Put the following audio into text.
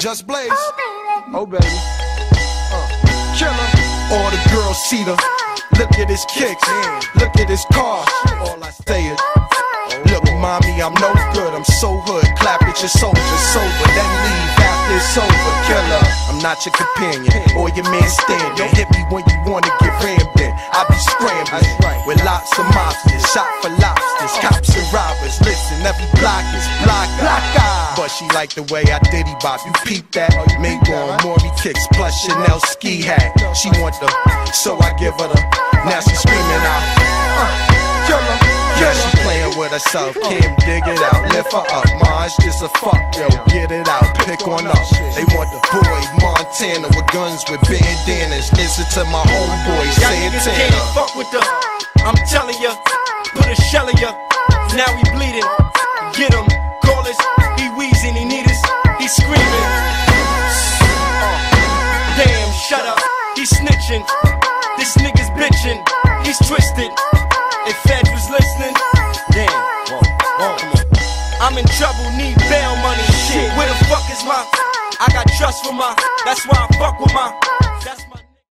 Just Blaze. Oh, baby. Killer. All the girls see them. Look at his kicks. Look at his car. All I say is, look, mommy, I'm no good. I'm so hood. Clap at your soldiers sober. Then leave after it's over. Killer. I'm not your companion or your man standing. Hit me when you want to get rammed in. I be scrambling with lots of mobsters. Shot for lobsters. Cops and robbers. Listen, every block is block. But she liked the way I diddy bop, you peep that. Mink on, Maury kicks, plus Chanel ski hat. She want the, so I give her the. Now she screaming out, killer. Yeah, she playing with herself, can't dig it out. Lift her up, Maj, just a fuck, yo. Get it out, pick on up. They want the boy Montana with guns with bandanas. Listen to my homeboy Santana. Y'all can't fuck with the. I'm telling ya, put a shell in ya. Now he bleeding, get him. Screaming, damn, shut up, he's snitching, this nigga's bitching, he's twisted, if Fed was listening, damn, come on. I'm in trouble, need bail money, shit, where the fuck is my, I got trust for my, that's why I fuck with my.